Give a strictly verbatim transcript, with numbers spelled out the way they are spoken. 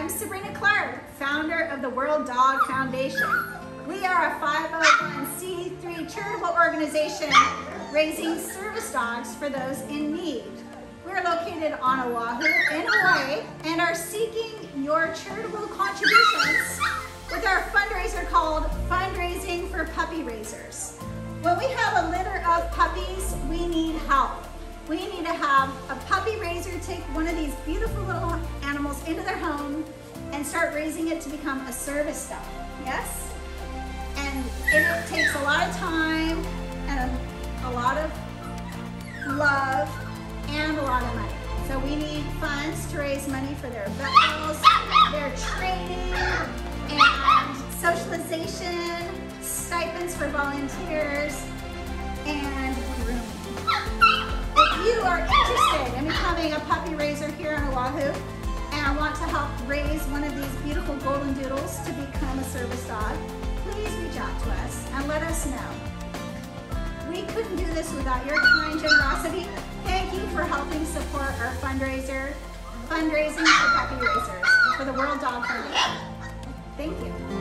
I'm Sabrina Clark, founder of the World Dog Foundation. We are a five oh one c three charitable organization raising service dogs for those in need. We're located on Oahu in Hawaii and are seeking your charitable contributions with our fundraiser called Fundraising for Puppy Raisers. When we have a litter of puppies, we need help. We need to have a puppy raiser take one of these beautiful little animals into their home and start raising it to become a service dog, yes? And it takes a lot of time and a, a lot of love and a lot of money. So we need funds to raise money for their vet bills, their training, and socialization, stipends for volunteers, and grooming. If you are interested in becoming a puppy raiser here in Oahu and want to help raise one of these beautiful golden doodles to become a service dog, please reach out to us and let us know. We couldn't do this without your kind generosity. Thank you for helping support our fundraiser, fundraising for puppy raisers for the World Dog Foundation. Thank you.